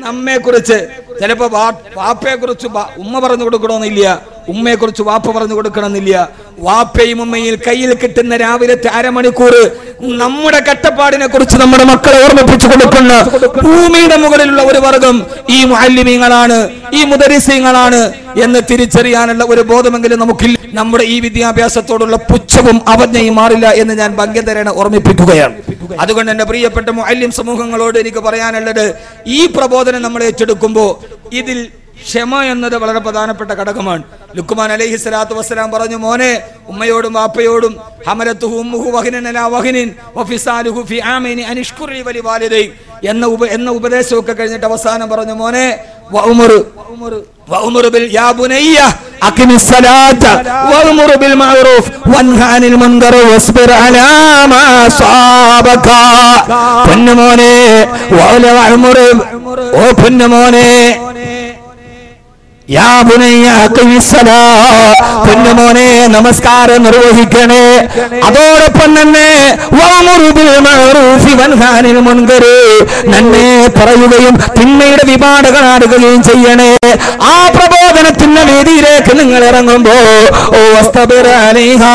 Namme Kuriche, Telepa, Vape Kuruchuba, Umavaranodonia, Ume Kuruchu, Vapavaranodonia, Vape Mume, Kail Kitten, Aramanikuru, Namura Katapad in a Kuruchamakamaka or Puchukuna, who made a Mughal Lavaragam, E. Muhaliming Alana, E. Mudari Singh Alana, Yen the Tiritarian and Lavarabodamaki, number Evidia Piasatola Puchum, Avadi Marilla, and then Bangada and Ormi Pituka. Other than a Bria Patamu, Alim Samukan Lord, Nikaparayan letter, E. Prabodan and Namade Chudukumbo, Idil. Shema and the Varapadana Patakata command. Lukuman Ali Hisaratu was Saram Baranamone, Umayodum, Apayodum, Hamaratuhum, who Wakin and Wakin, Officer Hufi Amini, and Ishkuri Valivali, Yanuba and Nubesoka and Tavasana Baranamone, Waumur Bil Yabuneya. أقم الصلاة وأمر بالمعروف وانه عن المنكر واصبر على ما أصابك فنموني وأولى وعمر وفنموني يا بني أقم الصلاة فنموني نمسكار نروحكني أدور فنني وأمر بالمعروف وانه عن المنكر نني تريدهم تنمير ببادغان أدغين سيني Tina Lady Rekanangarango, O Astabiraniha,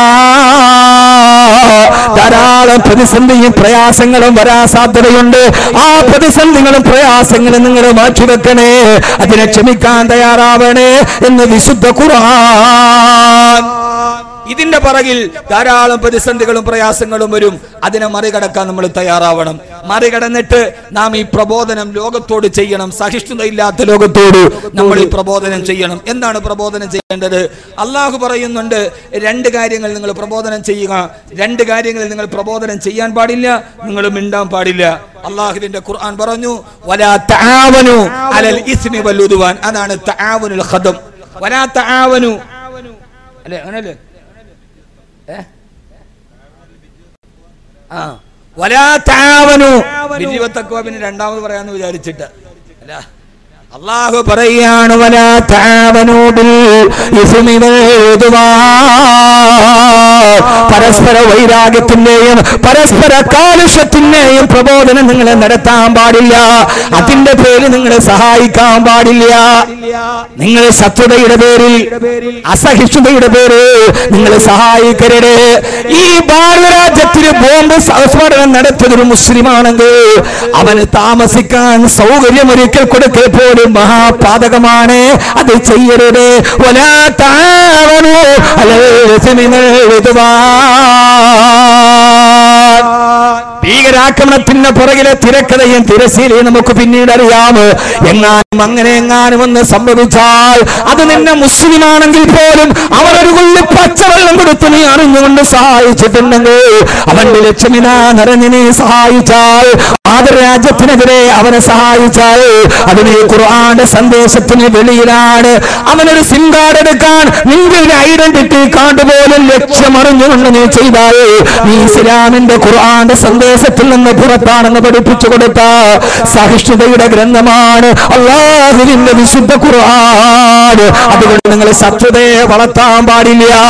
Dada, put this something in prayer, singing on Varas after the Yunde, ah, put this something on prayer, singing in the Machurkane, at the Chemikan, the Arabane, in the Visuddha Quran. Idin the Paragil, Dara Padisandical Prayasangalum, Adina Marigatakan Tayaravanam, Marigatanete, Nami Prabodan and Logotur Chayanam, Sashistula Logotur, Namari Prabodan and Chayanam, and not a Prabodan and Chayan, Allah Parayunde, Renda guiding a Lingal Prabodan and Chayana, Renda guiding a Lingal Prabodan and Chayan Padilla, Ningalamindam Padilla. Allah in the Quran Baranu, Wala Ta'avanu, Al Ismi Baluduan, Anana Ta'avanul Khadam, Wala Ta'avanu. Wala Tavanu, did you attack in Randam Varanu with Arichita? Allah Parayan, Wala Tavanu, you see me the Paraspara Vairagatinayam, Paraspara Kalishatinayam, Probodan and Naratam Badilla, Atinda Pale and Sahaikam Badilla. Ningle Saturday Reberi, Asahishu Reberi, Ningle Sahai Kerede, E. Barbara Jetri Bombus, Aswad and Naratur Musliman and the Avanatama Sikan, Saudi America could have kept in Maha Padagamane, and they say, Wala Tavanu, Ale Semina Ridwan. Bigarakam Pinna Paragila Tirakala and Tirasiri and Mokopini Dariama, Yanga Manganangan, one the Sambavital, other than the Musliman and Gilpodin, our little Pachaval and Gurutuni are in the Sai Chitanango, Avandil Chemina, Naranini Sai Tal, other Rajatinagre, Avanasai Tal, Avani Kuran, Sunday Satuni Veliran, Avanil Singad at the Khan, Ningal identity, Kantable and Lectumaran and Chibai, Nisiram in the Kuran, the Sunday. Settlement of Puratan and the Puchota, Sahish, the Grandaman, Allah in the Visuddha Quran, Abdul Saturday, Valatam, Badilia,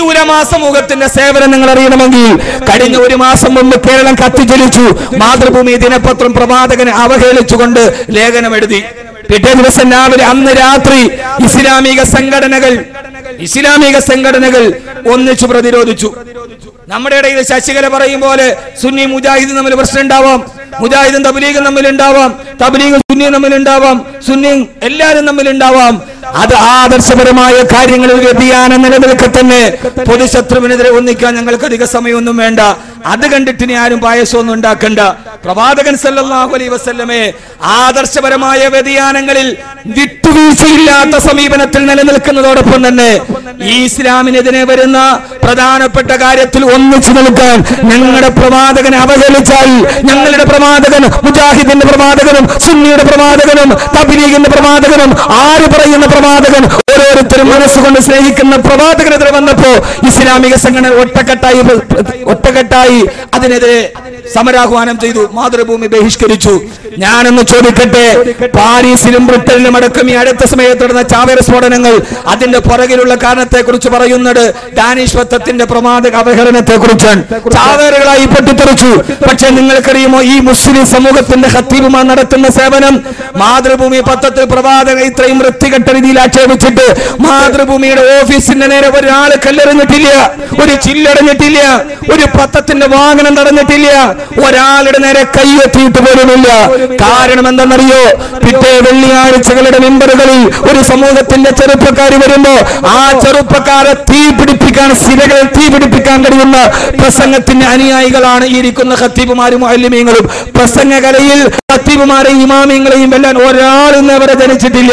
Uramasamugat in the Seven and Narayanamagi, Kadin Urimasam, the Kerala Katijilichu, Madhubumi, Dinapatram Pramadak and Avahel Chukunda, Legan Amedi, Peter Sanavi, Amneratri, Isilamiga Sangadanagal, Isilamiga Sangadanagal, one the Chubradirodu. Namada is Sashika Parayimole, Sunni Mujahid in the Milipercent Davam, Mujahid in the Brig and the Milindavam, Tabling Sunni and the Milindavam, Sunni Elia in the Milindavam, other Sabaramaya, Karing Lugian and the Katane, Podishatraminate Unikan and Kalkadika Samayunumenda, other Kanditini Adam Payasonunda Kanda, Prabadakan Salah, whatever Salame, other Sabaramaya Vedian and Galil, Vitusila, Samiban Atlan and the Kanadapone, Islam in the Neverina, Pradana Patagari. Nungan, Nanga Pramadagan, Abazelitai, Nanga Pramadagan, Mujahid in the Pramadagan, Sunni the Pramadagan, Tabiri in the Pramadagan, Aripara in the Pramadagan, or Termanasuan Snake and the Pramadagan Ravanapo, Islamic second, Otakatai, Adene, Samarakuanam Tidu, Mother Bumi Behishkarichu, Nana Chodikate, Paris, Silum Britannia, Madakami, അടുത്ത സമയത്ത് നടന്ന ചാവേർ സ്ഫോടനങ്ങൾ അതിന്റെ പുറകിലുള്ള കാരണത്തെക്കുറിച്ച് പറയുന്നത് Danish വത്തത്തിന്റെ പ്രമാദക അപഹരണത്തെക്കുറിച്ചാണ്. ചാവേറുകളായി പൊട്ടിത്തെറിച്ചു. പക്ഷെ നിങ്ങൾക്കറിയുമോ, ഈ മുസ്ലിം സമൂഹത്തിന്റെ ഖത്തീബുമാർ നടത്തുന്ന സേവനം മാതൃഭൂമി പത്രത്തിൽ പ്രവാചകൻ ഇത്രയും വൃത്തികെട്ട രീതിയിൽ ആക്ഷേപിച്ചിട്ട് മാതൃഭൂമിയുടെ ഓഫീസിന്റെ നേരെ ഒരാൾ കല്ലെറിഞ്ഞിട്ടില്ല, ഒരു ചില്ലെറിഞ്ഞിട്ടില്ല, ഒരു പത്രത്തിന്റെ വാഹനം നടന്നിട്ടില്ല, ഒരാളുടെ നേരെ കൈയെത്തിയിട്ട് പോലുമില്ല. കാരണം എന്താണെന്നറിയോ, പിറ്റേ വെള്ളിയാഴ്ചകളുടെ മെമ്പറുകളിൽ ഒരു സമൂഹത്തിന്റെ ചെറുപ്പക്കാർ വരുമ്പോ ആ ചെറുപ്പക്കാരെ തീപിടിപ്പിക്കാൻ, സിരകളിൽ തീപിടിപ്പിക്കാൻ കഴിയുന്ന പ്രസംഗത്തിന്റെ അനുയായികളാണ് ഇരിക്കുന്ന ഖത്തീബുമാരും മുഅല്ലിമീങ്ങളും. പ്രസംഗകലയിൽ ഖത്തീബുമാരെയും ഇമാമിങ്ങളെയും വെല്ലാൻ ഒരാളിന്ന് അവരെ ജനിച്ചിട്ടില്ല.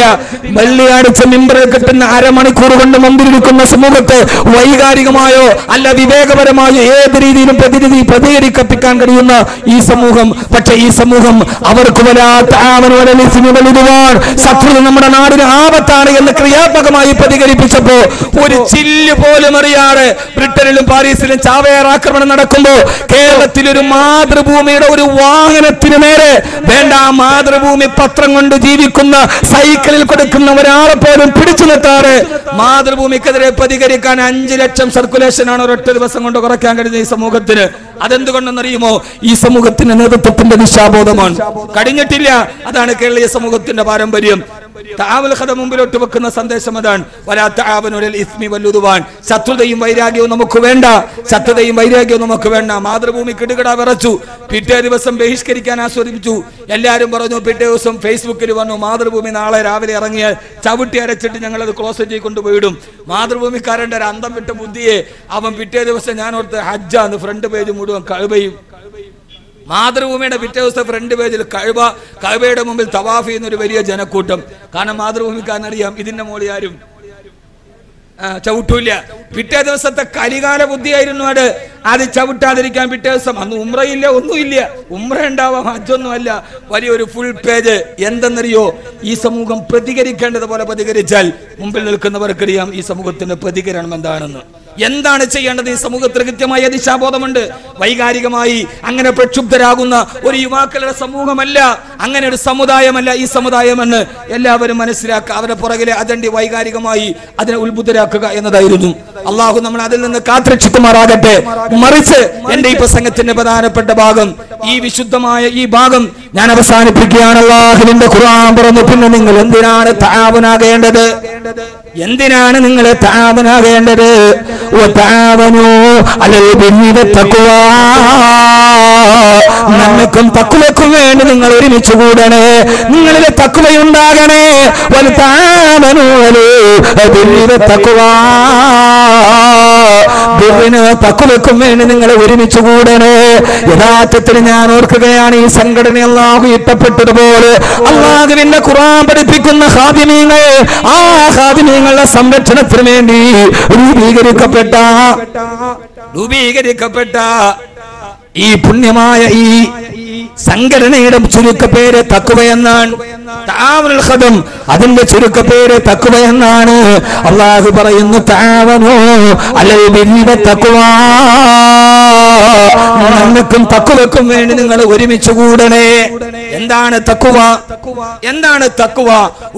വെള്ളിയാഴ്ച മെമ്പറിൽ കിട്ടുന്ന അരമണിക്കൂർ കൊണ്ട് മുമ്പിലിരിക്കുന്ന സമൂഹത്തെ വൈകാരികമായോ അല്ല വിവേകപരമായോ ഏത് രീതിയിലും പ്രതികരിക്കപ്പിക്കാൻ കഴിയുന്ന ഈ സമൂഹം, പക്ഷെ ഈ സമൂഹം അവർക്ക് വരാത്ത ശത്രുത നമ്മുടെ നാടിന് ആപത്താണ് എന്ന് ക്രിയാത്മകമായി പ്രതികരിപ്പിച്ചപ്പോ ഒരു ചില്ല് പോലും അറിയാതെ ബ്രിട്ടനിലും പാരീസിലും ചാവേർ ആക്രമണം നടക്കുമ്പോ കേരളത്തിൽ ഒരു മാതൃഭൂമിയുടെ ഒരു വാഹനത്തിന് നേരെ വേണ്ട മാതൃഭൂമി പത്രം കൊണ്ട് ജീവിക്കുന്ന സൈക്കിളിൽ കൊടുക്കുന്ന ഒരാളെ പോലും പിടിച്ചു നിർത്താറ് മാതൃഭൂമിക്കെതിരെ പ്രതികരിക്കാൻ 5 ലക്ഷം സർക്കുലേഷനാണ് ഒരൊറ്റ ദിവസം കൊണ്ട് കുറയ്ക്കാൻ കഴിയുന്ന ഈ സമൂഹത്തിന്. അതെന്തുകൊണ്ടെന്നറിയുമോ, ഈ സമൂഹത്തിന്റെ നേതൃത്വത്തിന്റെ ദിശാബോധമാണ്, കഴിഞ്ഞിട്ടില്ല. അതാണ് കേരളീയ സമൂഹത്തിന്റെ പാരമ്പര്യം. മുമ്പിലോട്ട് വെക്കുന്ന സന്ദേശം അതാണ്, ശത്രുതയും വൈരാഗ്യവും നമുക്ക് വേണ്ട, ശത്രുതയും വൈരാഗ്യവും നമുക്ക് വേണ്ട. മാതൃഭൂമി കിടുകിട വിറച്ചു. പിറ്റേ ദിവസം ബഹിഷ്കരിക്കാൻ ആസ്വദിപ്പിച്ചു. എല്ലാരും പറഞ്ഞു, പിറ്റേ ദിവസം ഫേസ്ബുക്കിൽ വന്നു, മാതൃഭൂമി നാളെ രാവിലെ ഇറങ്ങിയാൽ ചവിട്ടി അരച്ചിട്ട് ഞങ്ങളത് ക്ലോസറ്റിൽ കൊണ്ടുപോയിടും. മാതൃഭൂമിക്കാരൻ്റെ ഒരു അന്തം വിട്ട ബുദ്ധിയെ അവൻ പിറ്റേ ദിവസം, ഞാൻ ഓർത്ത് ഹജ്ജാന്ന് ഫ്രണ്ട് പേജ് മുഴുവൻ കഴുകയും, മാതൃഭൂമിയുടെ പിറ്റേ ദിവസം ഫ്രണ്ട് പേജിൽ കഴുബയുടെ മുമ്പിൽ തവാഫ് ചെയ്യുന്ന ഒരു വലിയ ജനക്കൂട്ടം. കാരണം മാതൃഭൂമിക്കാരനറിയാം ഇതിന്റെ മോളിൽ ആരും ചവിട്ടൂല്ല. പിറ്റേ ദിവസത്തെ കരികാല ബുദ്ധിയായിരുന്നു അത്. അത് ചവിട്ടാതിരിക്കാൻ പിറ്റേ ദിവസം അന്ന് ഉംറയില്ല, ഒന്നുമില്ല. ഉംറ ഉണ്ടാവാം, ഹജ്ജൊന്നുമല്ല. വലിയൊരു ഫുൾ പേജ്. എന്തെന്നറിയോ, ഈ സമൂഹം പ്രതികരിക്കേണ്ടതുപോലെ പ്രതികരിച്ചാൽ മുമ്പിൽ നിൽക്കുന്നവർക്കറിയാം ഈ സമൂഹത്തിന്റെ പ്രതികരണം എന്താണെന്ന്, എന്താണ് ചെയ്യേണ്ടത്. ഈ സമൂഹത്തിന് കൃത്യമായ ദിശാബോധമുണ്ട്. വൈകാരികമായി അങ്ങനെ പ്രക്ഷുബ്ധരാകുന്ന ഒരു യുവാക്കളുടെ സമൂഹമല്ല, അങ്ങനെ ഒരു സമുദായമല്ല ഈ സമുദായമെന്ന് എല്ലാവരും മനസ്സിലാക്കുക. അവരുടെ പുറകിലെ അജണ്ടി വൈകാരികമായി അതിനെ ഉത്ബുദ്ധരാക്കുക എന്നതായിരുന്നു. അള്ളാഹു നമ്മൾ അതിൽ നിന്ന് കാത്തുരക്ഷിക്കുമാറാകട്ടെ. മറിച്ച് എന്റെ ഈ പ്രസംഗത്തിന്റെ പ്രധാനപ്പെട്ട ഭാഗം, ഈ വിശുദ്ധമായ ഈ ഭാഗം ഞാൻ അവസാനിപ്പിക്കുകയാണ്. അള്ളാഹുവിന്റെ ഖുർആൻ പറഞ്ഞു, പിന്നെ നിങ്ങൾ എന്തിനാണ് തആവനാകേണ്ടത്, എന്തിനാണ് നിങ്ങൾ തആവനാകേണ്ടത്. وتعاونوا على البر والتقوى. നന്മയ്ക്കും തഖ്വയ്ക്കും വേണ്ടി നിങ്ങൾ ഒരുമിച്ച് കൂടണേ, നിങ്ങളിലെ തഖ്വയുണ്ടാകണേ. وتعاونوا على البر والتقوى. ബിർറിനും തഖ്വയ്ക്കും വേണ്ടി നിങ്ങൾ ഒരുമിച്ച് കൂടണേ. യഥാർത്ഥത്തിൽ ഞാൻ ഓർക്കുകയാണ്, ഈ സംഘടന അല്ലാഹു ഇഷ്ടപ്പെട്ടതുപോലെ അല്ലാഹുവിന്റെ ഖുർആൻ പഠിപ്പിക്കുന്ന ഖാദിമീങ്ങൾ, ആ ഖാദിമീങ്ങളുടെ സംരക്ഷണത്തിന് വേണ്ടി രൂപീകരിക്കപ്പെട്ട ഈ പുണ്യമായ ഈ സംഘടനയുടെ ചുരുക്കപ്പേര് തഖ്വ എന്നാണ്. തആവനുൽ ഖദം അതിന്റെ ചുരുക്കപ്പേര് തഖ്വ എന്നാണ്. അല്ലാഹു പറയുന്നു, തആവനു അലൽ ബിർരി വത്തഖ്വാ. നന്മയ്ക്കും തഖ്വയ്ക്കും വേണ്ടി നിങ്ങൾ ഒരുമിച്ച് കൂടണേ. എന്താണ് തഖ്വ, എന്താണ് തഖ്വ?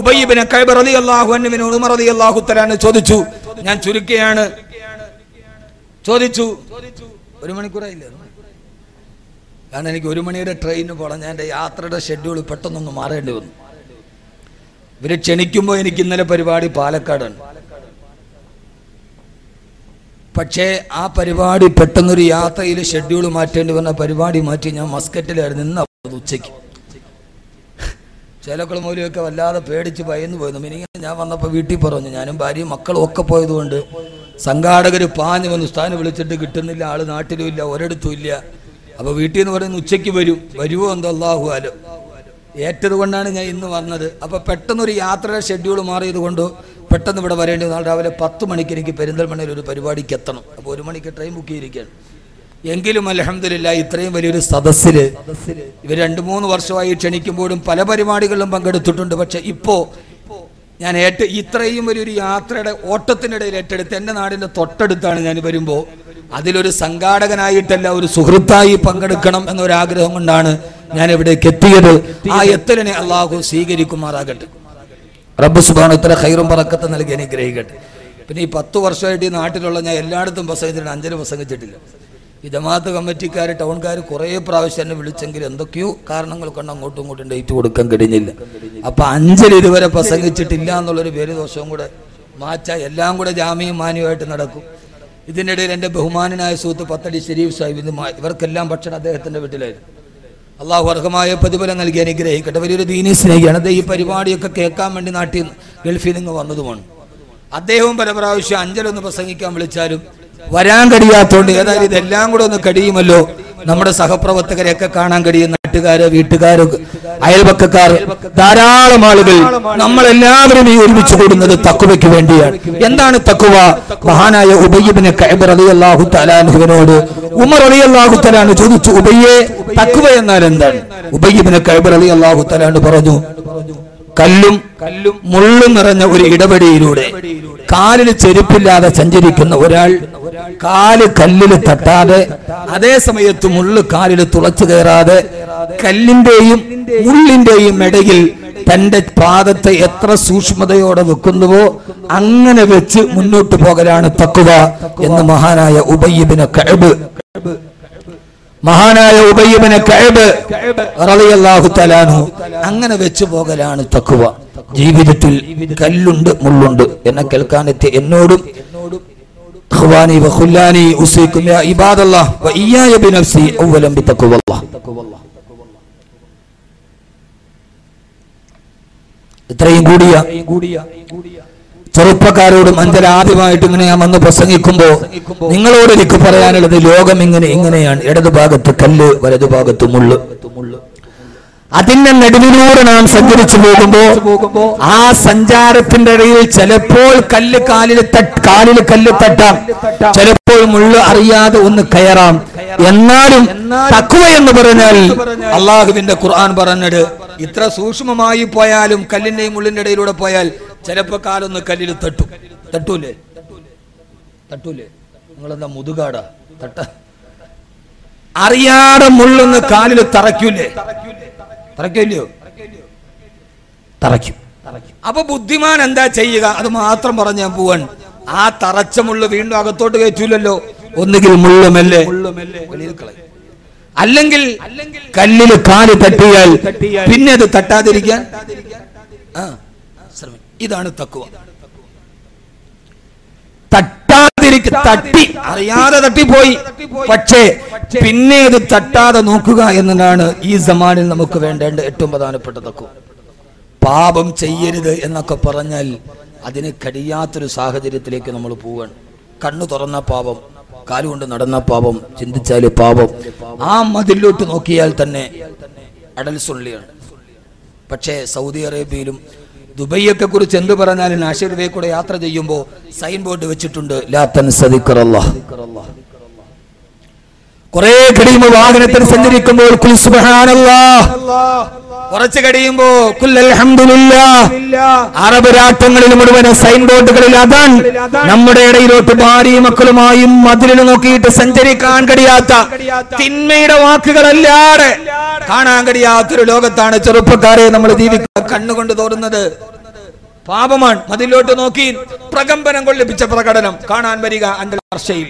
ഉബയ്യ് ഇബ്നു കഅബ് റളിയല്ലാഹു അൻഹുവിനോട് ഉമർ റളിയല്ലാഹു തആല അൻഹു ചോദിച്ചു, ഞാൻ ചുരുക്കിയാണ് ചോദിച്ചു, 1 മണിക്കൂറായില്ല, കാരണം എനിക്ക് 1 മണിയുടെ ട്രെയിന് പോകണം. ഞാൻ എൻ്റെ യാത്രയുടെ ഷെഡ്യൂൾ പെട്ടെന്നൊന്ന് മാറേണ്ടി വന്നു. ഇവരെ ക്ഷണിക്കുമ്പോൾ എനിക്ക് ഇന്നലെ പരിപാടി പാലക്കാടാണ്, പക്ഷേ ആ പരിപാടി പെട്ടെന്നൊരു യാത്രയിൽ ഷെഡ്യൂൾ മാറ്റേണ്ടി വന്ന പരിപാടി മാറ്റി ഞാൻ മസ്കറ്റിലായിരുന്നു. ഇന്ന് ഉച്ചയ്ക്ക് ചേലക്കുള മൂലമൊക്കെ വല്ലാതെ പേടിച്ച് ഭയന്ന് പോയിരുന്നു. ഇനിങ്ങനെ ഞാൻ വന്നപ്പോൾ വീട്ടിൽ പറഞ്ഞു, ഞാനും ഭാര്യയും മക്കളും ഒക്കെ പോയതുകൊണ്ട് സംഘാടകർ പാഞ്ഞു വന്ന് ഉസ്താദിനെ വിളിച്ചിട്ട് കിട്ടുന്നില്ല, ആൾ നാട്ടിലും ഇല്ല, ഒരിടത്തും ഇല്ല. അപ്പോൾ വീട്ടിൽ നിന്ന് പറയുന്ന ഉച്ചയ്ക്ക് വരുമോ എന്തോ, അല്ലാഹു ആലം. ഏറ്റത് കൊണ്ടാണ് ഞാൻ ഇന്ന് വന്നത്. അപ്പോൾ പെട്ടെന്നൊരു യാത്രയുടെ ഷെഡ്യൂൾ മാറിയത് കൊണ്ട് പെട്ടെന്ന് ഇവിടെ വരേണ്ടി. നാളെ രാവിലെ 10 മണിക്ക് എനിക്ക് പെരിന്തൽമണ്ണയിൽ ഒരു പരിപാടിക്ക് എത്തണം. അപ്പോൾ 1 മണിക്ക് ട്രെയിൻ ബുക്ക് ചെയ്തിരിക്കുകയാണ്. എങ്കിലും അൽഹംദുലില്ലാഹ് ഇത്രയും വലിയൊരു സദസ്സിൽ ഇവർ 2-3 വർഷമായി ക്ഷണിക്കുമ്പോഴും പല പരിപാടികളിലും പങ്കെടുത്തിട്ടുണ്ട്. പക്ഷെ ഇപ്പോൾ ഞാൻ ഇത്രയും വലിയൊരു യാത്രയുടെ ഓട്ടത്തിനിടയിൽ ഏറ്റെടുത്ത് എൻ്റെ നാടിൻ്റെ തൊട്ടടുത്താണ് ഞാൻ വരുമ്പോൾ അതിലൊരു സംഘാടകനായിട്ടല്ല ഒരു സുഹൃത്തായി പങ്കെടുക്കണം എന്നൊരാഗ്രഹം കൊണ്ടാണ് ഞാൻ ഇവിടേക്ക് എത്തിയത്. ആ എത്തലിനെ അള്ളാഹു സ്വീകരിക്കുമാറാകട്ടെ. Rabbu Subhanahu Wa Taala khairum barakatun nalki anugrahikkatte. Pinne 10 varshamayittu naattilulla njan elladum prasangichu 5 prasangichittilla. Ee jamaat committeekkare townkare kore pravashya enna vilichengil endokkiyo kaaranangal kondu angottum ingottum date kodukkan kadinilla. Appo 5 iduvare prasangichittilla ennalla oru velu doshavum kude maacha ellam kude jamiyum maaniyumayittu nadakkum. Idinideyil ende bahumaninaaya soothu Pathadi Sharif sahib ivarkkellam bhakshanam adhehathinte vittilayirunnu. Allah Varhamaya Padibalangal Ganigre, Kataviri Dinis, Yanade Paribadi, Kakam and Natin, well feeling of another one. At the home Paravashi, Angel and the Pasaki Kamlichadu, Varangadia Tondi, the language on the Kadimalo, Namada Sahapravakareka, Kanangari, Natigara, Vitagaru, Ailbakakar, Dara Malabil, Namalavi, which would another Takuvik Vendia, Yandana Takuva, Mahana, Ubayibin, Kabarali, Allah, Hutalan, Hunodo, Umarali, Allah, Hutalan, to Ubaye. Takuva Narandan, Ubegibin a Kabarali, Allah, Hutan and Paradu, Kalum, Mulum, and every Idabadi Rude, Kali Cheripilla, the Sanjarikan, the world, Kali Kalil Tatade, Adesamaya to Mulu, Kali Tulatarade, Kalinde, Mulinde, Medigil, Pendet Pada, Etra, Sushmada, or the Kunduvo, Anganavich, Munu to Pogaran, Takuva, in the Mahanaya, Ubegibin a Kabu. Mahanaya Ubay ibn Ka'b radiyallahu ta'ala anhu angane vechu pogalana takwa jeevithathil kallundu mullundu enna kelkanetti ennodu khawani wa khullani usikum ya ibadallah wa iyaya bi nafsi awwalan bi taqwallah itrayum kudiya ചെറുപ്പക്കാരോടും അന്തരാദിമായിട്ട് ഇങ്ങനെ ഞാൻ വന്ന് പ്രസംഗിക്കുമ്പോൾ നിങ്ങളോട് എനിക്ക് പറയാനുള്ളത് ലോകം ഇങ്ങനെയാണ് ഇടതുഭാഗത്ത് കല്ല് വലതുഭാഗത്ത് മുള്ള് അതിന്റെ നടുവിലൂടെ നാം സഞ്ചരിച്ചു പോകുമ്പോൾ ആ സഞ്ചാരത്തിന്റെ ഇടയിൽ ചിലപ്പോൾ കാലിൽ കല്ല് തട്ടാം ചിലപ്പോൾ മുള്ള് അറിയാതെ ഒന്ന് കയറാം എന്നാലും തഖ്വ എന്ന് പറഞ്ഞാൽ അല്ലാഹുവിന്റെ ഖുർആൻ പറഞ്ഞത് ഇത്ര സൂക്ഷ്മമായി പോയാലും കല്ലിന്റെയും മുള്ളിന്റെ ഇടയിലൂടെ പോയാൽ ചിലപ്പോൾ കാലൊന്ന് കല്ലിൽ തട്ടൂലേ നിങ്ങളെന്താ മുതുകാടാ തട്ട അറിയാതെ മുള്ളൊന്ന് കാലിൽ തറയ്ക്കില്ലയോ തറയ്ക്കും അപ്പൊ ബുദ്ധിമാൻ എന്താ ചെയ്യുക അത് മാത്രം പറഞ്ഞാൽ പോവാൻ ആ തറച്ച മുള്ള വീണ്ടും അകത്തോട്ട് കയറ്റൂലല്ലോ ഒന്നുകിൽ മുള്ളുമല്ലേ അല്ലെങ്കിൽ കല്ലിൽ കാല് തട്ടിയാൽ പിന്നെ അത് തട്ടാതിരിക്കാൻ ഇതാണ് തഖ്വ തട്ടി അറിയാതെ തട്ടിപ്പോയി പക്ഷേ പിന്നെ ഇത് തട്ടാതെ നോക്കുക എന്നതാണ് ഈ സമാനിൽ നമുക്ക് വേണ്ടേണ്ട ഏറ്റവും പ്രധാനപ്പെട്ട തഖ്വ. പാപം ചെയ്യരുത് എന്നൊക്കെ പറഞ്ഞാൽ അതിന് കഴിയാത്തൊരു സാഹചര്യത്തിലേക്ക് നമ്മൾ പോവാണ്. കണ്ണു തുറന്ന പാപം, കാലുകൊണ്ട് നടന്ന പാപം, ചിന്തിച്ചാൽ പാപം. ആ മതിലോട്ട് നോക്കിയാൽ തന്നെ അടൽ സുള്ളിയാണ്. പക്ഷേ സൗദി അറേബ്യയിലും ദുബൈയൊക്കെ കുറിച്ച് എന്ത് പറഞ്ഞാലും നാശിറുവേ കൂടെ യാത്ര ചെയ്യുമ്പോൾ സൈൻ ബോർഡ് വെച്ചിട്ടുണ്ട് ലാ തൻസ ദിക്റല്ലാഹ്. കുറേ കഴിയുമ്പോൾ വാഹനത്തിൽ സഞ്ചരിക്കുമ്പോൾ ഖുൽ സുബ്ഹാനല്ലാഹ്, കുറച്ച് കഴിയുമ്പോൾ ഖുൽ അൽഹംദുലില്ലാഹ്. അറബ് രാഷ്ട്രങ്ങളിൽ മുഴുവൻ സൈൻ ബോർഡുകളിൽ അതാണ്. നമ്മുടെ ഇടയിലോട്ട് ഭാര്യയും മക്കളുമായും മതിലിൽ നോക്കിയിട്ട് സഞ്ചരിക്കാൻ കഴിയാത്ത തിന്മയുടെ വാക്കുകളല്ലാതെ കാണാൻ കഴിയാത്തൊരു ലോകത്താണ് ചെറുപ്പക്കാരെ നമ്മൾ ജീവിക്കുക. കണ്ണുകൊണ്ട് തോന്നുന്നത് പാപമാണ്. മതിലോട്ട് നോക്കി പ്രകമ്പനം കൊള്ളിപ്പിച്ച പ്രകടനം കാണാൻ വരിക അഞ്ചൽ വർഷയിൽ.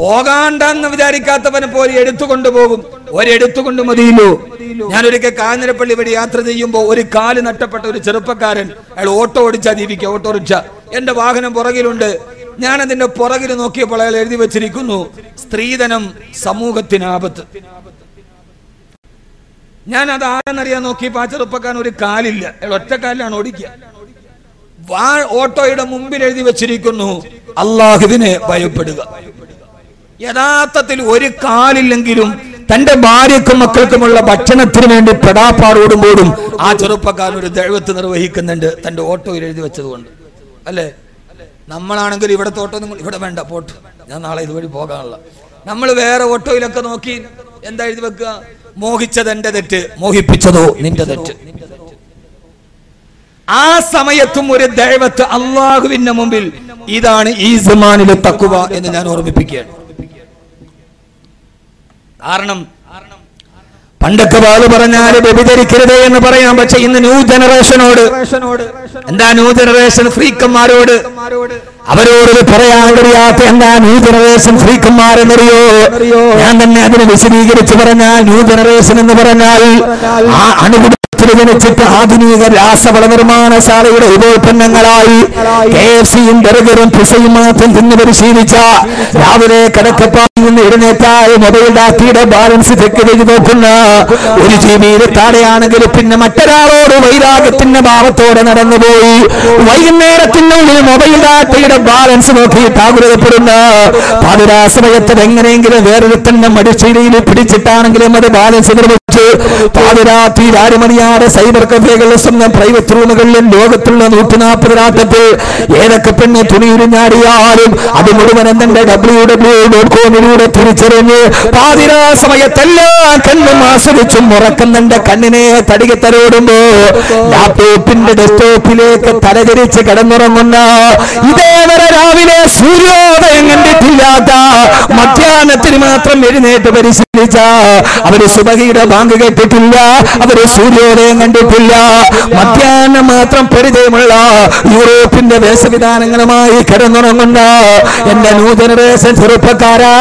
പോകാണ്ടെന്ന് വിചാരിക്കാത്തവനെ പോലെ എടുത്തുകൊണ്ടുപോകും. ഒരെടുത്തുകൊണ്ട് മതിയിലോ. ഞാനൊരിക്കൽ കാഞ്ഞിരപ്പള്ളി വഴി യാത്ര ചെയ്യുമ്പോൾ ഒരു കാല് നഷ്ടപ്പെട്ട ഒരു ചെറുപ്പക്കാരൻ, അയാൾ ഓട്ടോ ഓടിച്ചാ ജീവിക്കുക, ഓട്ടോറിക്ഷ. എന്റെ വാഹനം പുറകിലുണ്ട്. ഞാൻ അതിന്റെ പുറകിൽ നോക്കിയപ്പോൾ അയാൾ എഴുതി വെച്ചിരിക്കുന്നു സ്ത്രീധനം സമൂഹത്തിനാപത്ത്. ഞാൻ അത് ആരെന്നറിയാൻ നോക്കിയപ്പോൾ ആ ചെറുപ്പക്കാരൻ ഒരു കാലില്ല, അയാൾ ഒറ്റക്കാലിലാണ് ഓടിക്കുക. ഓട്ടോയുടെ മുമ്പിൽ എഴുതി വെച്ചിരിക്കുന്നു അല്ലാഹുവിനെ ഭയപ്പെടുക. യഥാർത്ഥത്തിൽ ഒരു കാലില്ലെങ്കിലും തന്റെ ഭാര്യക്കും മക്കൾക്കുമുള്ള ഭക്ഷണത്തിന് വേണ്ടി പെടാപ്പാടോടുമ്പോഴും ആ ചെറുപ്പക്കാരൻ ഒരു ദഅ്വത്ത് നിർവഹിക്കുന്നുണ്ട് തന്റെ ഓട്ടോയിൽ എഴുതി വെച്ചതുകൊണ്ട്. അല്ലേ? നമ്മളാണെങ്കിൽ ഇവിടെ ഓട്ടോ ഇവിടെ വേണ്ട പോട്ട്, ഞാൻ നാളെ ഇതുവഴി പോകാനുള്ള. നമ്മൾ വേറെ ഓട്ടോയിലൊക്കെ നോക്കി എന്താ എഴുതി വെക്കുക? മോഹിച്ചത് എന്റെ തെറ്റ്, മോഹിപ്പിച്ചതോ നിന്റെ തെറ്റ്. ആ സമയത്തും ഒരു ദഅ്വത്ത് അല്ലാഹുവിന്റെ മുമ്പിൽ. ഇതാണ് ഈ സമാനിലെ തഖ്വ എന്ന് ഞാൻ ഓർമ്മിപ്പിക്കുകയാണ്. കാരണം Pandakabalu Paranari, Babitari Kirade and the Parayamacha in the new generation order, and the new generation free Kamaru, Avaru Parayamariat, and the new generation free Kamaru, and the Nathaniel Visigir Chivarana, new generation in the Paranari. Adini, the Asa Valamana, Sari, Panangalai, KFC, and Berger and Pusayma, and the Verisinica, Ravere, Karakapa, and the Renata, Mobile, Theatre, Bar and Sitaka, Puna, Uriji, the Tariana, the Pinamatara, the Vaira, the Pinabato, and the Boy, Wayamera, the Mobile, Theatre, Bar and Simoki, Tagra, the Puna, Padra, Savaya, the Ringering, the Veritan, the Madishiri, the Pritchitan, and the Balance of the Padra, the Adamania. Cyber Kavegalasam, the private Trunagal and Dogatun, Utana Pirate, Yerakapan, Turinari, Adamuran, and then www.com.turichene, Padira, Samayatella, Kandamasa, Chumurakan, and the Kandine, Tadikatarodombo, Lapo, Pindasto, Pilek, Tadagari, Chekadamaramana, Idevera Ravine, Surya, and the Tilata, Matiana Tirimatra, Medinate, the Verisita, Abadisubagita, Bangagate, Tilla, Abadisuri. And the Pilla, Matiana Matram Peridemala, Europe in the Vesavidan and Ramai, Karanoranda, and the new generation for Pakara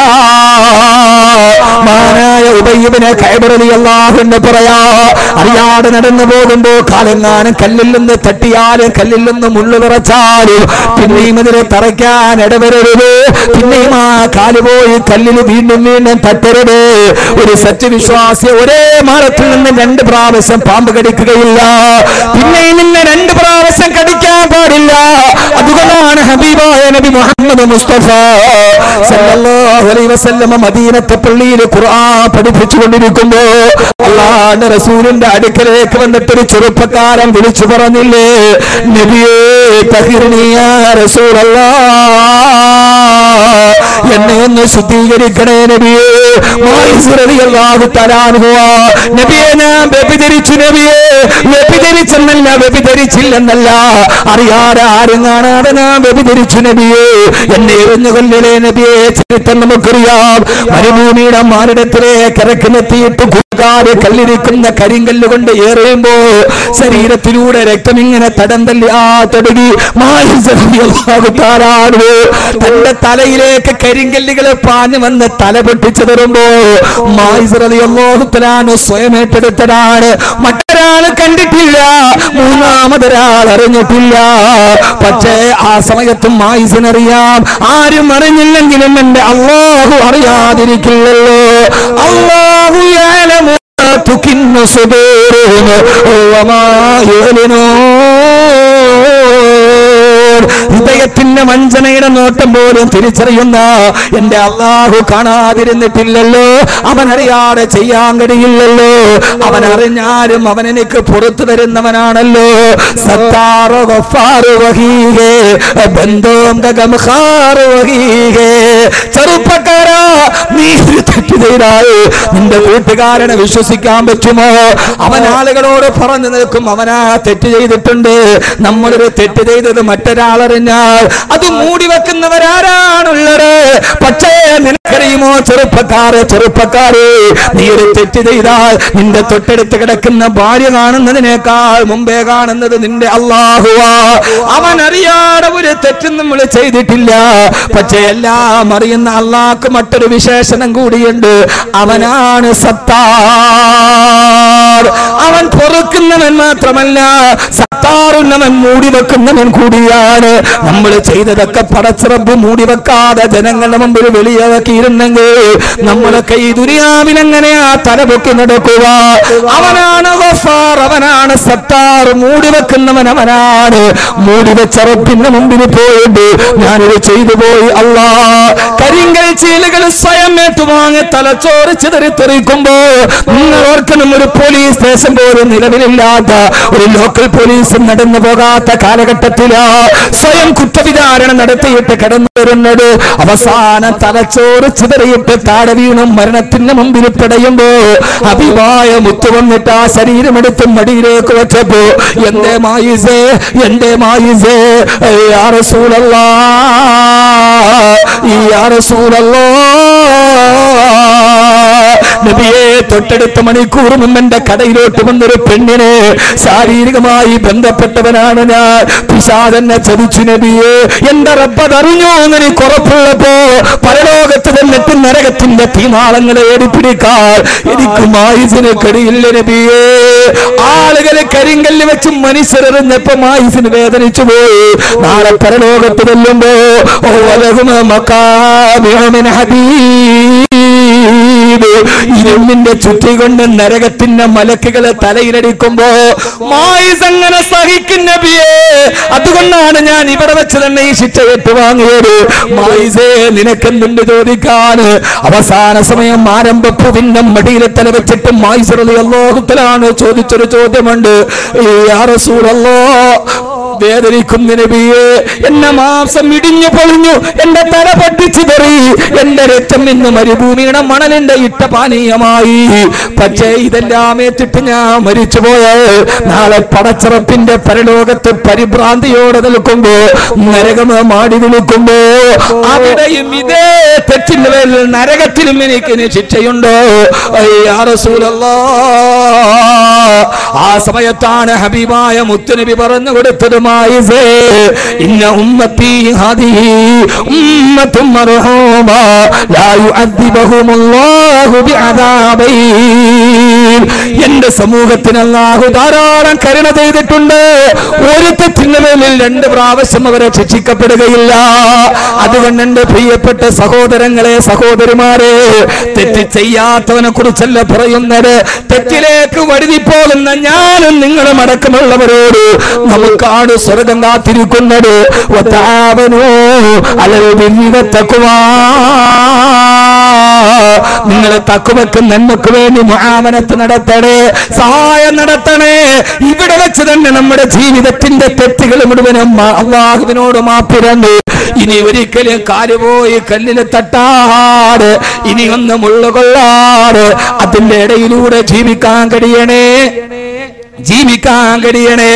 Mana, Ubayibin, Kaibari, Allah, and the Paraya, Ariad and the Bogambo, Kalangan, and Kalilan, the Tatiad, and Kalilan, the Mullavarachari, Pinima, the Tarakan, Edavere, Pinima, Kalibo, Kalilu, Vindamin, and Tatere, with a Satirishas, Marathon, and the Promise. Pambakadikilla, Pinain in the end of Province and Kadika, Padilla, Adugan, Habiba, and Muhammad Mustafa, Sallallahu Alaihi Wasallam, Madina, Tapoli, the Quran, Padipichu, Nikundo, Allah, the Rasul, and the Adikare, and the Pirichu Pakar, and Vilichuranile, Nabi, Tahirania, Rasul Allah, Yan, the Suti, Kare, Nabi, Moisra, the Taranua, Nabiana, Baby. Repetitive children, repetitive children, Allah, Ariada, Arana, repetitive children, and even the Lenabi, Tanamakuria, Marimuni, Amaratre, Karakanati, Pukuka, Kalirikun, the Karingal, the Yerembo, Sarita, Tiruda, Rectoning, and a Tadandalia, Tadidi, Miles of the Tara, the Talay, Karingal, Panam, and the Taliban Picharombo, Miles of the Allah, Tarano, Soymet, the Tara. Matarana Kanditilla, Muna Madara, Aranapilla, Pache, Asamayatu Mais in Ariam, Ari Maranil and Gilam, Allah, who Ariad, Allah, who Yalam, Tukin Sodor, Olama, Yeleno, they at Tinna Manzanera, not the board in Tiritariana, and Allah, who Kana did in the Tillelo, Amanariada, Chayanga. Avanarina, Mavanik, Purutu, and the Mananalo, Satara, Faru, Abandom, the Gamakaru, Tarupakara, Nisi, the Utagara, and Vishusikam, but tomorrow, Avanalagar, Paran, the Kumavana, 30 days the Tunde, number 30 days the Matarala, and now, Adu Mudivakan, the Varana, Pacha, Karimo, Tarupakara, Tarupakari, near 30 days. The Totekan, the Barian, and the Nekar, Mumbegan, and the Ninde Allah, who are Amanaria, with a Tetin, the Mulate, the Tilla, Patella, Mariana, Allah, Kumatar Vishesh, and Gudi, and Amanan Satar, Aman Porukan, and Matramala, Satar, and Moody, the Kundan, and Kudian, Namulate, the Kaparatsa, Moody, the Kada, the Nanganam, the Vilia, Kiran, and Namulaka, Duria, Vilangana, Tarabukinadakova. Avanana Gofar, Avanana Satar, Mudiva Kanamanaman, Mudiva Charapinam, Nanavichi, the boy, Allah, Karingachi, like a Siamet, Tumanga, Talachor, Chitari Kumbo, Norkanamur police, Tessambo, and Nilavilata, or local police, and Nadan Bogata, Karakatilla, Siam Kutavida, and another theatre, Kadanadu, Avasana, Talachor, Chitari, Tadavinum, Maranatinam, Bilipatayambo, Abiba. Mutuan Neta, Sari, Madame Madire, Kotapo, തൊട്ടടുത്ത മണിക്കൂർ മുമ്പെന്റെ കടയിലോട്ട് വന്നൊരു പെണ്ണിനെ ശാരീരികമായി ബന്ധപ്പെട്ടവനാണ് ഞാൻ. പിശാചെന്നെ ചതിച്ചു നബിയെ, എന്റെ റബ്ബതറിഞ്ഞു എന്ന് കുറപ്പുള്ളപ്പോ പരലോകത്ത് വന്നിട്ട് നരകത്തിന്റെ തീനാളങ്ങളെ ഏടിപ്പിടിക്കാൻ എനിക്ക് മായിസിന് കഴിയില്ല നബിയെ. ആളുകളെ കരിങ്കല്ല് വെച്ച് മനുഷ്യരെറിഞ്ഞപ്പോ മായിസിന് വേദനിച്ചു പോയി. നാളെ പരലോകത്ത് വെല്ലുമ്പോ ഇരുമ്പിന്റെ ചുറ്റി കൊണ്ട് നരകത്തിന്റെ മലക്കുകളെ തലയിലടിക്കുമ്പോ മായിസങ്ങനെ സഹിക്കും നബിയെ. അതുകൊണ്ടാണ് ഞാൻ ഇവിടെ വെച്ച് തന്നെ ഈ ശിക്ഷ ഏറ്റുവാങ്ങിയത്. മായിസേ നിനക്കെന്തുണ്ട് ചോദിക്കാൻ. അവസാന സമയം ആരംഭപ്പൂവിന്റെ മടിയിൽ തല വെച്ചിട്ട് മായിസ് റളിയല്ലാഹുത്തആലാണ് ചോദിച്ചൊരു ചോദ്യമുണ്ട്. യാ റസൂലല്ലാഹ്, വേദനിക്കുന്ന നബിയെ, എന്റെ മാംസം ഇടിഞ്ഞു പൊളിഞ്ഞു, എന്റെ തല പൊട്ടിച്ചു തെറി, എന്റെ രക്തം ഇന്ന് മരുഭൂമിയുടെ മണലിന്റെ ഇട്ട പാനീയമായി. പക്ഷേ ഇതെല്ലാം ഏറ്റിട്ട് ഞാൻ മരിച്ചു പോയേ. നാളെ പടച്ചിറപ്പിന്റെ പരലോകത്ത് പരിഭ്രാന്തിയോടെ നിൽക്കുമ്പോ, നരകം മാടി നിൽക്കുമ്പോ, അവിടെയും ഇതേ തെറ്റിന്റെ പേരിൽ നരകത്തിലും എനിക്ക് ശിക്ഷയുണ്ടോ? യാ റസൂലല്ലാഹ്. ആ സമയത്താണ് ഹബീബായ മുത്തുനബി പറഞ്ഞു കൊടുത്തത്, ഇന്ന ഉമ്മത്തി ഹാദിഹി ഉമ്മത്തുൻ മർഹൂമ ലാ യുഅദ്ദിബുഹുല്ലാഹു ബിഅദാബി. എന്റെ സമൂഹത്തിന് അല്ലാഹു ധാരാളം കരുണ ചെയ്തിട്ടുണ്ട്. ഒരു തെറ്റിന്മേലിൽ രണ്ട് പ്രാവശ്യം അവരെ ശിക്ഷിക്കപ്പെടുകയില്ല. അതുകൊണ്ട് എന്റെ പ്രിയപ്പെട്ട സഹോദരങ്ങളെ, സഹോദരിമാരെ, തെറ്റ് ചെയ്യാത്തവനെ കുറിച്ചല്ല പറയുന്നത്. തെറ്റിലേക്ക് വഴുതിപ്പോകുന്ന ഞാനും നിങ്ങളും അടക്കമുള്ളവരോട് നമുക്കാണ് സ്വർഗം കാത്തിരിക്കുന്നത്. നിങ്ങളെ തഖ്വയ്ക്കും നന്മയ്ക്കും വേണ്ടി മുആവനത്ത് നടത്തണേ, സഹായം നടത്തണേ. ഇവിടെ വെച്ച് തന്നെ നമ്മുടെ ജീവിതത്തിന്റെ തെറ്റുകൾ മുഴുവനും അല്ലാഹുവിനോട് മാപ്പിരണ്ട്. ഇനി ഒരിക്കലും കാലുപോയി കല്ലിന് തട്ടാറ്, ഇനി ഒന്ന് മുള്ളുകൊള്ളാറ്, അതിന്റെ ഇടയിലൂടെ ജീവിക്കാൻ കഴിയണേ, ജീവിക്കാൻ കഴിയണേ.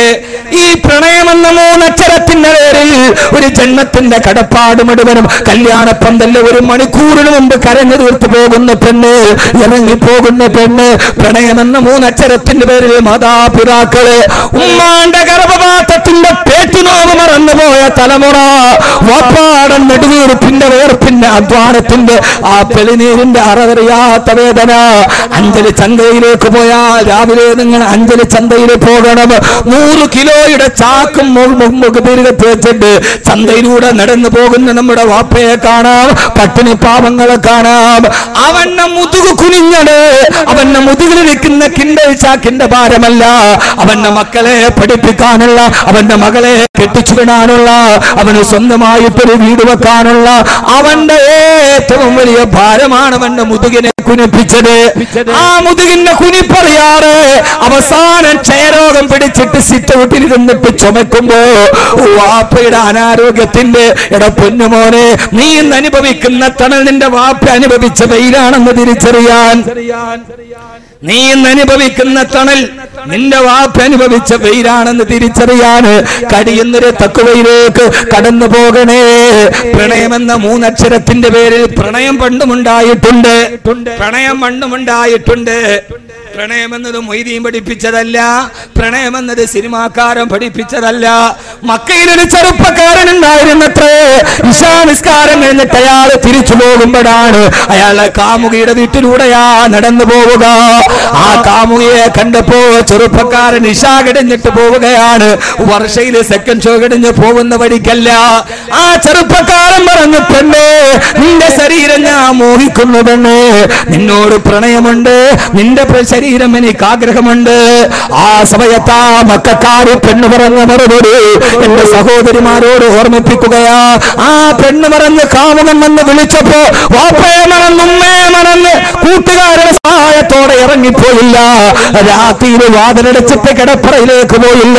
ഈ പ്രണയമെന്ന മൂന്നക്ഷരത്തിന്റെ പേരിൽ ഒരു ജന്മത്തിന്റെ കടപ്പാട് മുഴുവനും കല്യാണപ്പന്തല്ല ഒരു മണിക്കൂറിന് മുമ്പ് കരഞ്ഞു തീർത്തു പോകുന്ന പെണ്ണ്, ഇറങ്ങിപ്പോകുന്ന പെണ്ണ്. പ്രണയമെന്ന മൂന്നക്ഷരത്തിന്റെ പേരിൽ മാതാപിതാക്കള് ഉമ്മാന്റെ ഗർഭപാത്രത്തിന്റെ പേറ്റുനോവ് മറന്നുപോയ തലമുറ, വാപ്പാടൻ നെടുവീർപ്പിന്റെ വേർപ്പിന്റെ അധ്വാനത്തിന്റെ ആ പെളിനീരിന്റെ അറവറിയാത്ത വേദന. അഞ്ചലി ചന്തയിലേക്ക് പോയാൽ രാവിലെ നിങ്ങൾ അഞ്ചലി ചന്തയിൽ പോകണം. 100 കിലോയുടെ ചാക്കും തേച്ചിട്ട് ചന്തയിലൂടെ നടന്നു പോകുന്ന നമ്മുടെ വാപ്പയെ കാണാം, പട്ടിണി പാവങ്ങളെ കാണാം. അവന്റെ മുതുകു കുനിഞ്ഞത് അവന്റെ മുതുകിലിരിക്കുന്ന കിൻഡൽ ചാക്കിന്റെ ഭാരമല്ല, അവന്റെ മക്കളെ പഠിപ്പിക്കാനുള്ള, അവന്റെ മകളെ കെട്ടിച്ചുവിടാനുള്ള, അവന് സ്വന്തമായിട്ടൊരു വീട് വെക്കാനുള്ള അവന്റെ ഏറ്റവും വലിയ ഭാരമാണ് അവന്റെ മുതുകിനെ കുനിപ്പിച്ചത്. ആ മുതുകിന്റെ കുനിപ്പറിയാറ് അവസാനം ക്ഷയരോഗം പിടിച്ചിട്ട് സിറ്റൗട്ടിലിരുന്നിട്ട് ചുമക്കുമ്പോ വാപ്പയുടെ അനാരോഗ്യത്തിന്റെ, എടാ പൊന്നുമോനെ, നീ ഇന്ന് അനുഭവിക്കുന്ന തണൽ നിന്റെ വാപ്പ അനുഭവിച്ച വെയിലാണെന്ന് തിരിച്ചറിയാൻ. നീ ഇന്ന് അനുഭവിക്കുന്ന തണൽ നിന്റെ വാപ്പ അനുഭവിച്ച വെയിലാണെന്ന് തിരിച്ചറിയാൻ കഴിയുന്നൊരു തഖ്വയിലേക്ക് കടന്നു പോകണേ. പ്രണയമെന്ന മൂന്നക്ഷരത്തിന്റെ പേരിൽ പ്രണയം പണ്ടുമുണ്ടായിട്ടുണ്ട്, പ്രണയം പണ്ടുമുണ്ടായിട്ടുണ്ട്. പ്രണയമെന്നത് മൊയ്തീൻ പഠിപ്പിച്ചതല്ല, പ്രണയമെന്നത് സിനിമാക്കാരൻ പഠിപ്പിച്ചതല്ല. മക്കയിലൊരു ചെറുപ്പക്കാരൻ ഉണ്ടായിരുന്നത്രേ, ഇശാ നിസ്കാരം എന്നിട്ട് അയാൾ തിരിച്ചു പോകുമ്പോഴാണ് അയാളെ കാമുകിയുടെ വീട്ടിലൂടെയാ നടന്നു പോവുക. ആ കാമുകിയെ കണ്ടപ്പോ ചെറുപ്പക്കാരൻ ഇശാ കിടഞ്ഞിട്ട് പോവുകയാണ്, വർഷയില് സെക്കൻഡ് ഷോ കിടഞ്ഞ് പോകുന്ന വഴിക്കല്ല. ആ ചെറുപ്പക്കാരൻ പറഞ്ഞു, പെണ്ണേ, നിന്റെ ശരീരം ഞാൻ മോഹിക്കുന്നു പെണ്ണേ, നിന്നോട് പ്രണയമുണ്ട്, നിന്റെ ശരീരം എനിക്ക് ആഗ്രഹമുണ്ട്. ആ സമയത്താ മക്കാരി പെണ്ണു പറഞ്ഞ മറുപടി എന്റെ സഹോദരിമാരോട് ഓർമ്മിപ്പിക്കുകയാ. ആ പെണ്ണ് മറന്ന് കാമുകൻ വന്ന് വിളിച്ചപ്പോ വാപ്പയെ മറന്ന് ഉമ്മയെ മറന്ന് കൂട്ടുകാരുടെ സഹായത്തോടെ ഇറങ്ങിപ്പോയില്ല, രാത്രിയിൽ വാതിലടച്ചിട്ട് കിടപ്പറയിലേക്ക് പോയില്ല.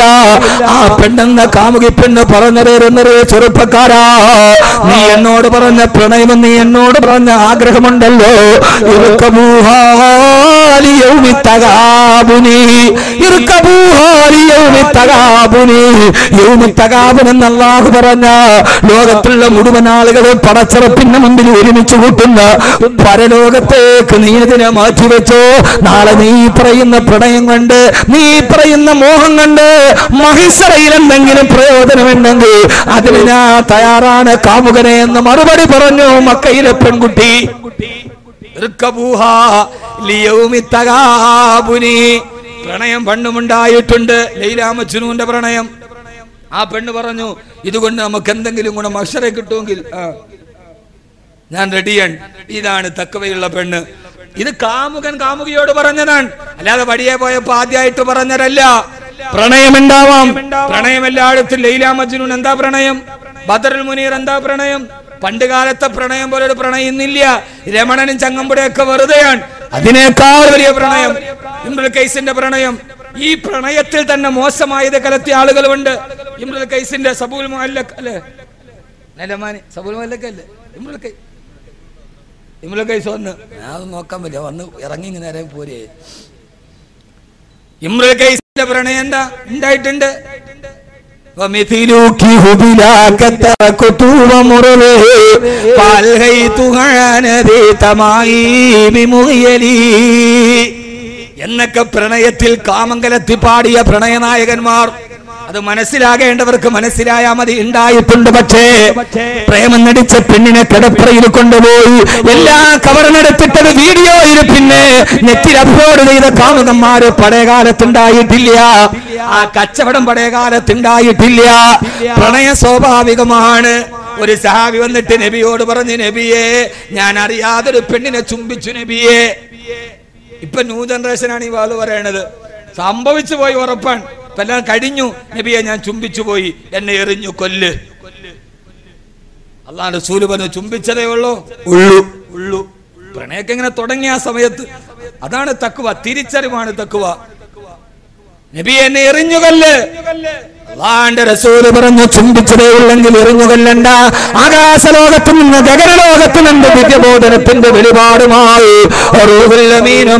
ആ പെണ്ണെന്ന കാമുകി പെണ്ണ് പറഞ്ഞതേരുന്നത്, ചെറുപ്പക്കാരാ, നീ എന്നോട് പറഞ്ഞ പ്രണയം, നീ എന്നോട് പറഞ്ഞ ആഗ്രഹമുണ്ടല്ലോ, ليوم التغابن يركبوها ليوم التغابن يوم التغابن ان الله برنا ലോകത്തുള്ള മുഴുവൻ ആളുകളെ പടച്ചറപ്പിന്റെ മുമ്പിൽ ഒരുമിച്ച് കൂട്ടുന്ന പരലോകത്തേക്ക് നീ അതിനെ മാറ്റിവെച്ചോ. നാളെ നീ പറയുന്ന പ്രണയം കണ്ട് നീ പറയുന്ന മോഹം കണ്ട് മഹിസറയിൽ എന്തെങ്കിലും പ്രയോജനമുണ്ടെങ്കിൽ അതിന് ഞാൻ തയ്യാറാണ് കാമുകനെ എന്ന് മറുപടി പറഞ്ഞു മക്കയിലെ പെൺകുട്ടി. പ്രണയം പണ്ടുമുണ്ടായിട്ടുണ്ട്, ലൈലാ മജ്നൂന്റെ പ്രണയം. ആ പെണ്ണ് പറഞ്ഞു, ഇതുകൊണ്ട് നമുക്ക് എന്തെങ്കിലും ഗുണം മഹ്ശറെ കിട്ടുമെങ്കിൽ ഞാൻ റെഡിയാണ്. ഇതാണ് തക്വയുള്ള പെണ്ണ്. ഇത് കാമുകൻ കാമുകിയോട് പറഞ്ഞതാണ്, അല്ലാതെ വഴിയെ പോയപ്പോ ആദ്യമായിട്ട് പറഞ്ഞതല്ല. പ്രണയമുണ്ടാവാം, പ്രണയം എല്ലായിടത്തും. ലൈലാ മജ്നൂൻ എന്താ പ്രണയം, ബദറുൽ മുനീർ എന്താ പ്രണയം, പണ്ട് കാലത്തെ പ്രണയം പോലെ ഒരു പ്രണയം ഇന്നില്ല. രമണനും ചങ്ങമ്പുടയൊക്കെ വെറുതെയാണ്, അതിനേക്കാൾ വലിയ പ്രണയം ഇമ്രുൽ കൈസിന്റെ പ്രണയം. ഈ പ്രണയത്തിൽ തന്നെ മോശമായത് കലത്തിയ ആളുകളുണ്ട്. ഇമ്രുൽ കൈസിന്റെ സബൂൽ മുഅല്ലഖ് അല്ലേ, നെലമാനി സബൂൽ മുഅല്ലഖ് അല്ലേ, ഇമ്രുൽ കൈസ് വന്ന് അത് നോക്കാൻ പറ്റില്ല, വന്ന് ഇറങ്ങി നേരെ പോരേ. ഇമ്രുൽ കൈസിന്റെ പ്രണയം എന്താ ഉണ്ടായിട്ടുണ്ട്. ومثلك هبلاك تركت ومرره فألهيتها عن ذي طمعي بمغيلي എന്നൊക്കെ പ്രണയത്തിൽ കാമംഗലത്തിൽ പാടിയ പ്രണയനായകന്മാർ. അത് മനസ്സിലാകേണ്ടവർക്ക് മനസ്സിലായാ മതി. ഉണ്ടായിട്ടുണ്ട്, പക്ഷേ പ്രേമം നടിച്ച പെണ്ണിനെ കിടപ്പറയിൽ കൊണ്ടുപോയി എല്ലാ കവറിനെടുത്തിട്ടത് വീഡിയോയിൽ പിന്നെ നെറ്റിൽ അപ്ലോഡ് ചെയ്ത കാമുകന്മാര് പഴയ കാലത്തുണ്ടായിട്ടില്ല. ആ കച്ചവടം പഴയ കാലത്തുണ്ടായിട്ടില്ല. പ്രണയ സ്വാഭാവികമാണ്. ഒരു സഹാബി വന്നിട്ട് നബിയോട് പറഞ്ഞു, നബിയെ ഞാൻ അറിയാതൊരു പെണ്ണിനെ ചുംബിച്ചു. നബിയെ, ഇപ്പൊ ന്യൂ ജനറേഷനാണ് ഈ വാള് പറയണത്. സംഭവിച്ചു പോയി ഉറപ്പാണ്, എല്ലാം കഴിഞ്ഞു. നബിയെ ഞാൻ ചുംബിച്ചു പോയി, എന്നെ എറിഞ്ഞു കൊല്ല്. അള്ളാഹു റസൂല് പറഞ്ഞു, ചുംബിച്ചതേ ഉള്ളൂ. പ്രണയൊക്കെ ഇങ്ങനെ തുടങ്ങിയ ആ സമയത്ത് അതാണ് തക്വ, തിരിച്ചറിവാണ് തക്വ. നബി എന്നെ എറിഞ്ഞു കൊല്ല്. അള്ളാന്റെ റസൂല് പറഞ്ഞു, ചുംബിച്ചതേ ഉള്ളെങ്കിൽ എറിഞ്ഞു കൊല്ലണ്ട. ആകാശലോകത്ത് നിന്ന് ജഗരലോകത്ത് നിന്ന് വിദ്യബോധനത്തിന്റെ വെളിപാടുമായി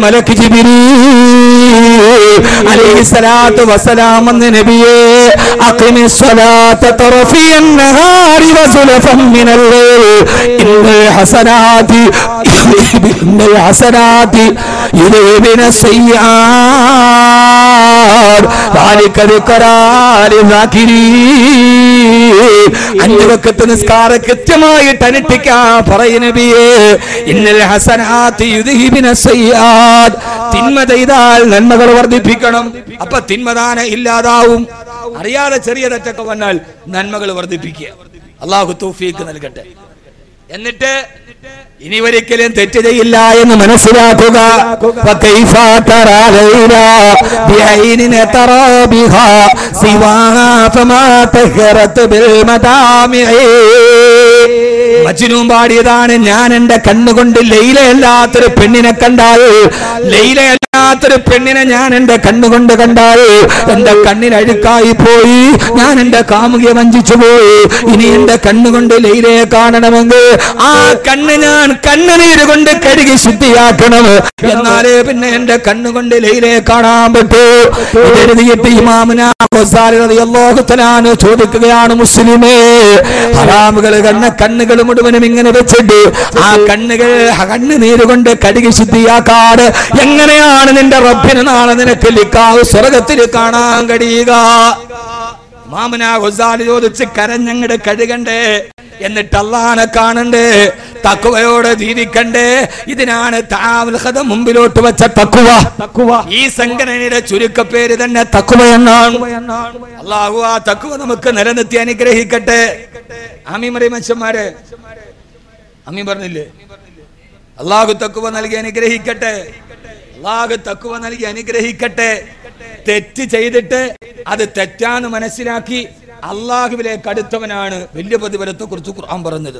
മലക്ക് عليه الصلاة والسلام النبي أقم الصلاة طرفي النهار وزلفا من الليل إن الحسنات يذهبن السيئات ذلك ذكرى للذاكرين. അഞ്ചു വക്കത്ത് നിസ്കാരം കൃത്യമായിട്ട് അനുഷ്ഠിക്കാൻ പറയ നബിയേ. ഇന്നൽ ഹസനാതി യുദ്ഹിബിന സയ്യാത്, തിന്മ ചെയ്താൽ നന്മകൾ വർദ്ധിപ്പിക്കണം, അപ്പൊ തിന്മതാന ഇല്ലാതാവും. അറിയാതെ ചെറിയ തെറ്റൊക്കെ വന്നാൽ നന്മകൾ വർദ്ധിപ്പിക്കുക. അല്ലാഹു തൗഫീഖ് നൽകട്ടെ. എന്നിട്ട് ഇനി ഒരിക്കലും തെറ്റ് ചെയ്യില്ല എന്ന് മനസ്സിലാക്കുക. മജ്നൂൻ പാടിയതാണ്, ഞാൻ എന്റെ കണ്ണുകൊണ്ട് ലൈലയല്ലാത്തൊരു പെണ്ണിനെ കണ്ടാൽ, ലൈലയല്ലാത്തൊരു പെണ്ണിനെ ഞാൻ എന്റെ കണ്ണുകൊണ്ട് കണ്ടാൽ എന്റെ കണ്ണിനഴുക്കായി പോയി, ഞാൻ എന്റെ കാമുകിയെ വഞ്ചിച്ചു പോയി. ഇനി എന്റെ കണ്ണുകൊണ്ട് ലൈലയെ കാണണമെങ്കിൽ ആ കണ്ണ് ഞാൻ കണ്ണുനീര് കൊണ്ട് കഴുകി ശുദ്ധിയാക്കണം, എന്നാലേ പിന്നെ എന്റെ കണ്ണുകൊണ്ട് ലൈലയെ കാണാൻ പറ്റൂ. എഴുതിയിട്ട് ഇമാമുനാ ഖസാലി റളിയല്ലാഹു തആല ചോദിക്കുകയാണ്, മുസ്ലിമേ, ഹറാമുകൾ കണ്ട കണ്ണുകൾ മുഴുവനും ഇങ്ങനെ വെച്ചിട്ട് ആ കണ്ണുകൾ കണ്ണുനീര് കൊണ്ട് കഴുകി ശുദ്ധിയാക്കാട് എങ്ങനെയാണ് നിന്റെ റബ്ബിനെ നാളെ നിനക്ക് ലിക്കാവ് സ്വർഗത്തിൽ കാണാൻ കഴിയുക? ഇമാമുനാ ഖസാലി ചോദിച്ച്, കരഞ്ഞങ്ങട് കഴുകണ്ടേ, എന്നിട്ട് അല്ലാഹനെ കാണണ്ടേ, തക്വയോടെ ജീവിക്കണ്ടേ? ഇതിനാണ് തആവുൽ ഖദം മുമ്പിലോട്ട് വെച്ച തക്വ. ഈ സംഘടനയുടെ ചുരുക്കപ്പേര് തന്നെ തക്വ എന്നാണ്. അല്ലാഹു ആ തക്വ നമുക്ക് നിലനിർത്തി അനുഗ്രഹിക്കട്ടെ. ആമീൻ പറയ് മനുഷ്യന്മാരെ. ആമീൻ പറഞ്ഞില്ലേ? അല്ലാഹു തക്വ നൽകി അനുഗ്രഹിക്കട്ടെ. അല്ലാഹു തക്വ നൽകി അനുഗ്രഹിക്കട്ടെ. തെറ്റ് ചെയ്തിട്ട് അത് തെറ്റാന്ന് മനസ്സിലാക്കി അള്ളാഹുവിലേക്ക് അടുത്തവനാണ് വലിയ പ്രതിഫലത്തെ കുറിച്ച് ഖുർആൻ പറഞ്ഞത്.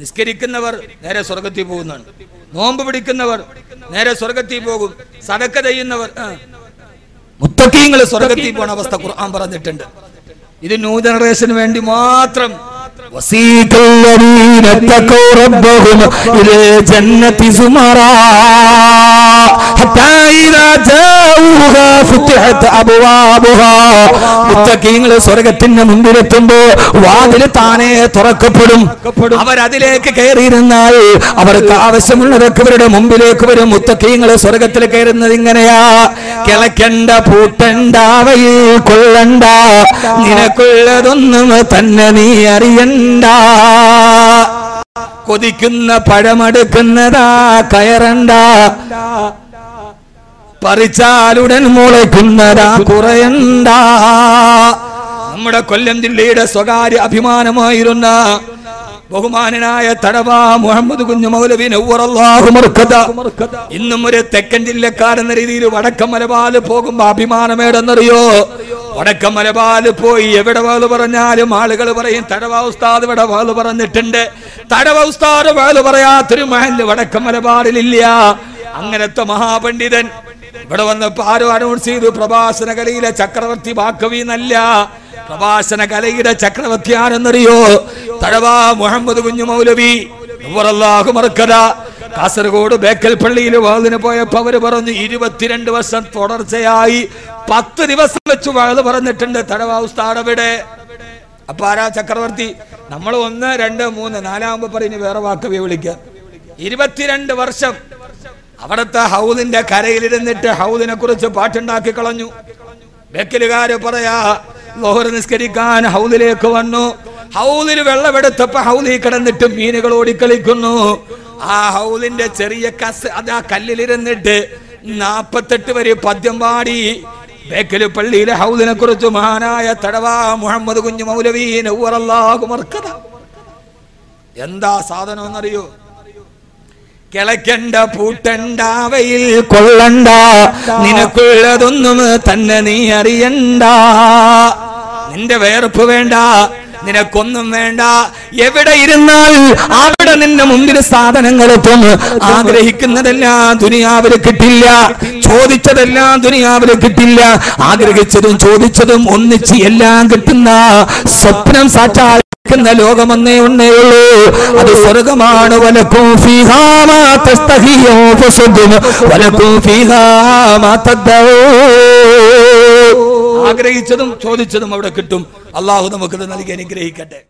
നിസ്കരിക്കുന്നവർ നേരെ സ്വർഗത്തിൽ പോകുന്നതാണ്, നോമ്പ് പിടിക്കുന്നവർ നേരെ സ്വർഗത്തിൽ പോകും, സദക്ക ചെയ്യുന്നവർ മുത്തഖീങ്ങൾ സ്വർഗത്തിൽ പോണ അവസ്ഥ ഖുർആൻ പറഞ്ഞിട്ടുണ്ട്. ഇത് ന്യൂ ജനറേഷന് വേണ്ടി മാത്രം وسيق الذين اتقوا ربهم إلى الجنة زمرا حتى إذا جاءوها فتحت أبوابها متقين سورجتنا من بيرتمبو وادل تاني ترك بدم أمر أديله كيريرنا أمر كأوسمنا ركبرد ممبيله كبرد متقين سورجتنا كيرنا دينغنيا كلا كندا بوتندا ويل كولندا نينا كولدونم تنني أريندا കൊതിക്കുന്ന പഴമെടുക്കുന്നതാ കയറണ്ട പറിച്ചാലുടൻ മുളയ്ക്കുന്നതാ കുറയണ്ട നമ്മുടെ കൊല്ലം ജില്ലയുടെ സ്വകാര്യ അഭിമാനമായിരുന്ന ബഹുമാനനായ തടവാ മുഹമ്മദ് കുഞ്ഞു മൗലവി നവ്വറല്ലാഹു മർഖദ ഇന്നും ഒരു തെക്കൻ ജില്ലക്കാരെന്ന രീതിയിൽ വടക്കൻ മലബാറിൽ പോകുമ്പോൾ അഭിമാനമേടെന്നറിയോ വടക്കൻ മലബാറിൽ പോയി എവിടെ വാള് പറഞ്ഞാലും ആളുകൾ പറയും തടവാ ഉസ്താദ് ഇവിടെ വാള് പറഞ്ഞിട്ടുണ്ട്. തടവാ ഉസ്താദ് വാള് പറയാത്തൊരു മഹല്ല് വടക്കൻ മലബാറിലില്ല. അങ്ങനത്തെ മഹാപണ്ഡിതൻ ഇവിടെ വന്നപ്പോൾ ആരും അനൗൺസ് ചെയ്തു പ്രഭാഷണ കലയിലെ ചക്രവർത്തി ബാക്കവി എന്നല്ല, പ്രഭാഷണ കലയുടെ ചക്രവർത്തി ആരെന്നറിയോ? തഴവാ മുഹമ്മദ് കുഞ്ഞു മൗലവി നവ്വറല്ലാഹു മർക്കദ. കാസർഗോഡ് ബേക്കൽ പള്ളിയിൽ വാളിന് പോയപ്പോൾ അവര് പറഞ്ഞു 22 വർഷം തുടർച്ചയായി 10 ദിവസം വെച്ച് വാള് പറഞ്ഞിട്ടുണ്ട് തഴവാ ഉസ്താദ് അവിടെ. അപ്പൊ ആരാ ചക്രവർത്തി? നമ്മൾ 1, 2, 3, 4 പറയുന്ന വേറെ വാക്കവി വിളിക്കാം. 22 വർഷം അവിടുത്തെ ഹൗദിന്റെ കരയിലിരുന്നിട്ട് ഹൗദിനെ കുറിച്ച് പാട്ടുണ്ടാക്കി കളഞ്ഞു. ബേക്കലുകാര് പറയാ ലോഹർ നിസ്കരിക്കാൻ ഹൗദിലേക്ക് വന്നു, ഹൗദിൽ വെള്ളമെടുത്തപ്പോ ഹൗദിൽ കിടന്നിട്ട് മീനുകൾ ഓടിക്കളിക്കുന്നു. ആ ഹൗദിന്റെ ചെറിയ കസ് അത് ആ കല്ലിലിരുന്നിട്ട് 48 വരെ പദ്യം പാടി. ബേക്കലു പള്ളിയിലെ ഹൗദിനെ കുറിച്ച് മഹാനായ തടവാ മുഹമ്മദ് കുഞ്ഞു മൗലവി നവ്വറല്ലാഹു മർക്കദ. എന്താ സാധനം എന്നറിയോ? കിളക്കണ്ട പൂട്ടണ്ട വയിൽ കൊള്ളണ്ട, നിനക്കുള്ളതൊന്നും തന്നെ നീ അറിയണ്ട. നിന്റെ വേർപ്പ് വേണ്ട, നിനക്കൊന്നും വേണ്ട. എവിടെ ഇരുന്നാൽ അവിടെ നിന്റെ മുമ്പിൽ സാധനങ്ങളെത്തും. ആഗ്രഹിക്കുന്നതെല്ലാം ദുനിയാവിൽ കിട്ടില്ല, ചോദിച്ചതെല്ലാം ദുനിയാവിൽ കിട്ടില്ല. ആഗ്രഹിച്ചതും ചോദിച്ചതും ഒന്നിച്ച് എല്ലാം കിട്ടുന്ന സ്വപ്നം സാക്ഷാൽ ലോകമെന്നേ ഒന്നേ ഉള്ളൂ, അത് സ്വർഗമാണ്. ആഗ്രഹിച്ചതും ചോദിച്ചതും അവിടെ കിട്ടും. അല്ലാഹു നമുക്ക് നൽകി അനുഗ്രഹിക്കട്ടെ.